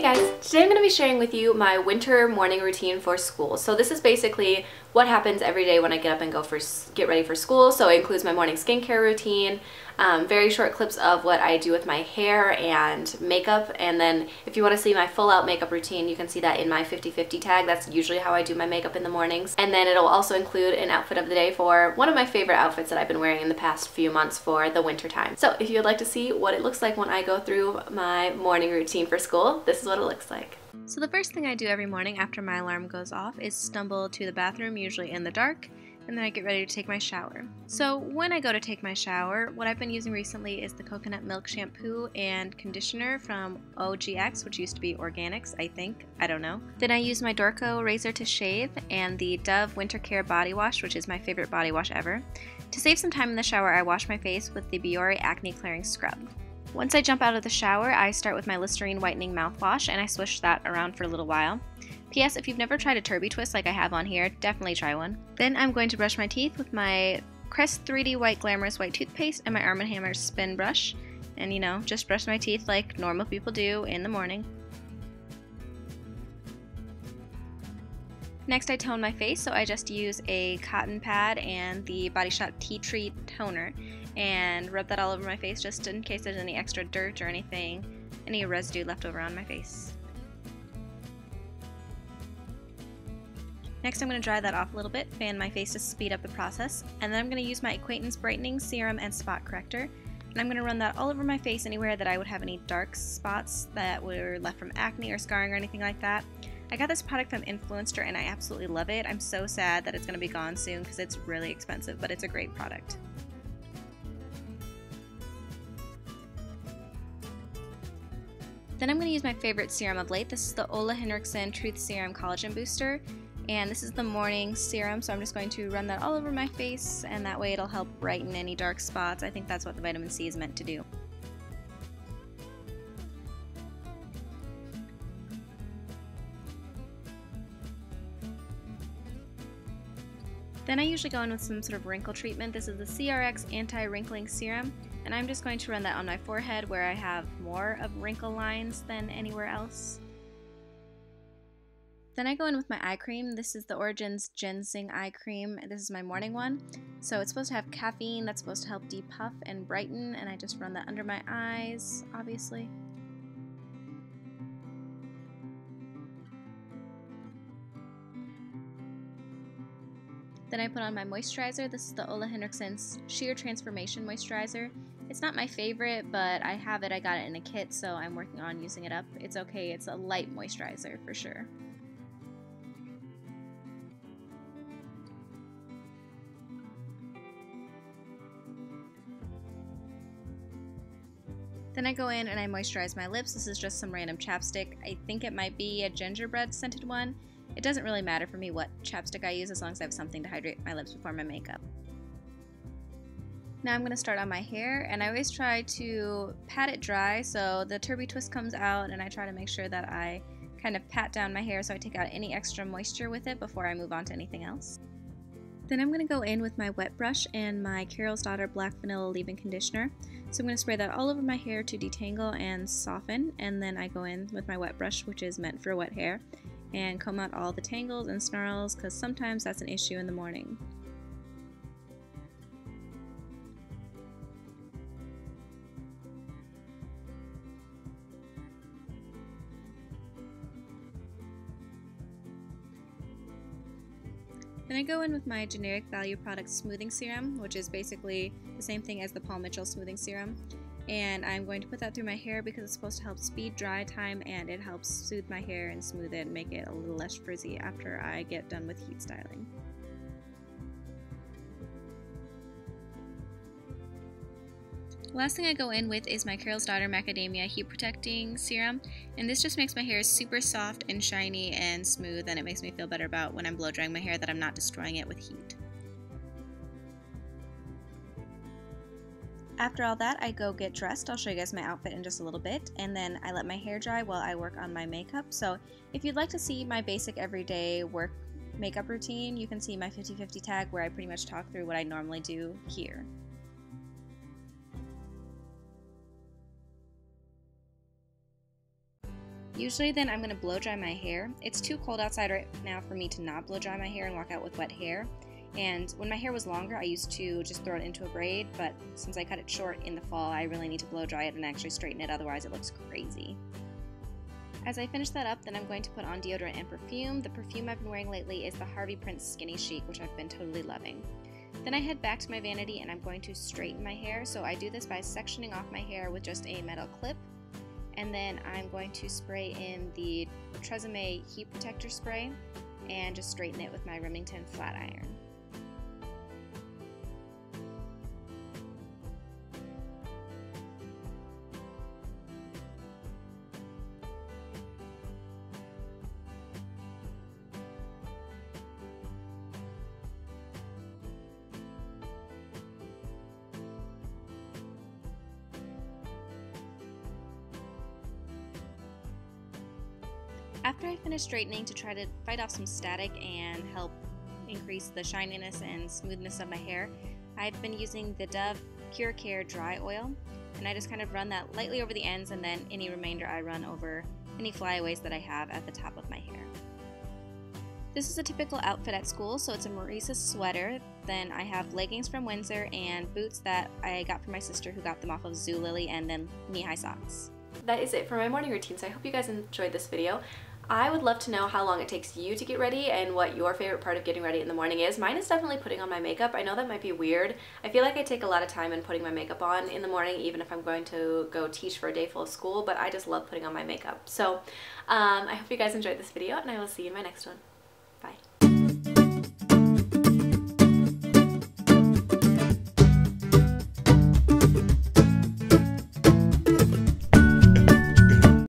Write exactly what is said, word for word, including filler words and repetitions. Hey guys, today I'm going to be sharing with you my winter morning routine for school. So this is basically what happens every day when I get up and go for get ready for school. So it includes my morning skincare routine, um, very short clips of what I do with my hair and makeup. And then if you want to see my full out makeup routine, you can see that in my fifty fifty tag. That's usually how I do my makeup in the mornings. And then it'll also include an outfit of the day for one of my favorite outfits that I've been wearing in the past few months for the winter time. So if you'd like to see what it looks like when I go through my morning routine for school, this is what it looks like. So the first thing I do every morning after my alarm goes off is stumble to the bathroom, usually in the dark, and then I get ready to take my shower. So when I go to take my shower, what I've been using recently is the coconut milk shampoo and conditioner from O G X, which used to be Organix, I think, I don't know. Then I use my Dorco razor to shave and the Dove Winter Care Body Wash, which is my favorite body wash ever. To save some time in the shower, I wash my face with the Biore Acne Clearing Scrub. Once I jump out of the shower, I start with my Listerine Whitening Mouthwash and I swish that around for a little while. P S If you've never tried a Turbie Twist like I have on here, definitely try one. Then I'm going to brush my teeth with my Crest three D White Glamorous White Toothpaste and my Arm and Hammer Spin Brush. And you know, just brush my teeth like normal people do in the morning. Next I tone my face, so I just use a cotton pad and the Body Shop Tea Tree Toner and rub that all over my face just in case there's any extra dirt or anything, any residue left over on my face. Next I'm going to dry that off a little bit, fan my face to speed up the process, and then I'm going to use my Equitance Brightening Serum and Spot Corrector, and I'm going to run that all over my face anywhere that I would have any dark spots that were left from acne or scarring or anything like that. I got this product from Influenster and I absolutely love it. I'm so sad that it's going to be gone soon because it's really expensive, but it's a great product. Then I'm going to use my favorite serum of late. This is the Ole Henriksen Truth Serum Collagen Booster, and this is the morning serum, so I'm just going to run that all over my face, and that way it'll help brighten any dark spots. I think that's what the vitamin C is meant to do. Then I usually go in with some sort of wrinkle treatment. This is the SeaRX Anti-Wrinkling Serum, and I'm just going to run that on my forehead where I have more of wrinkle lines than anywhere else. Then I go in with my eye cream. This is the Origins Ginseng Eye Cream. This is my morning one. So it's supposed to have caffeine, that's supposed to help depuff and brighten, and I just run that under my eyes, obviously. Then I put on my moisturizer. This is the Ole Henriksen Sheer Transformation Moisturizer. It's not my favorite, but I have it. I got it in a kit, so I'm working on using it up. It's okay. It's a light moisturizer for sure. Then I go in and I moisturize my lips. This is just some random chapstick. I think it might be a gingerbread scented one. It doesn't really matter for me what chapstick I use as long as I have something to hydrate my lips before my makeup. Now I'm going to start on my hair, and I always try to pat it dry so the Turbie Twist comes out, and I try to make sure that I kind of pat down my hair so I take out any extra moisture with it before I move on to anything else. Then I'm going to go in with my wet brush and my Carol's Daughter Black Vanilla Leave-In Conditioner. So I'm going to spray that all over my hair to detangle and soften, and then I go in with my wet brush, which is meant for wet hair, and comb out all the tangles and snarls because sometimes that's an issue in the morning. Then I go in with my generic Value Product Smoothing Serum, which is basically the same thing as the Paul Mitchell Smoothing Serum. And I'm going to put that through my hair because it's supposed to help speed dry time, and it helps soothe my hair and smooth it and make it a little less frizzy after I get done with heat styling. The last thing I go in with is my Carol's Daughter Macadamia Heat Protecting Serum, and this just makes my hair super soft and shiny and smooth, and it makes me feel better about when I'm blow drying my hair that I'm not destroying it with heat. After all that, I go get dressed. I'll show you guys my outfit in just a little bit, and then I let my hair dry while I work on my makeup. So if you'd like to see my basic everyday work makeup routine, you can see my fifty fifty tag where I pretty much talk through what I normally do here. Usually then I'm going to blow dry my hair. It's too cold outside right now for me to not blow dry my hair and walk out with wet hair. And when my hair was longer, I used to just throw it into a braid, but since I cut it short in the fall, I really need to blow dry it and actually straighten it, otherwise it looks crazy. As I finish that up, then I'm going to put on deodorant and perfume. The perfume I've been wearing lately is the Harvey Prince Skinny Chic, which I've been totally loving. Then I head back to my vanity and I'm going to straighten my hair. So I do this by sectioning off my hair with just a metal clip. And then I'm going to spray in the Tresemme Heat Protector Spray and just straighten it with my Remington flat iron. After I finish straightening to try to fight off some static and help increase the shininess and smoothness of my hair, I've been using the Dove Cure Care Dry Oil, and I just kind of run that lightly over the ends, and then any remainder I run over any flyaways that I have at the top of my hair. This is a typical outfit at school, so it's a Maurices sweater, then I have leggings from Windsor and boots that I got from my sister who got them off of Zulily, and then knee-high socks. That is it for my morning routine, so I hope you guys enjoyed this video. I would love to know how long it takes you to get ready and what your favorite part of getting ready in the morning is. Mine is definitely putting on my makeup. I know that might be weird. I feel like I take a lot of time in putting my makeup on in the morning, even if I'm going to go teach for a day full of school, but I just love putting on my makeup. So um, I hope you guys enjoyed this video, and I will see you in my next one.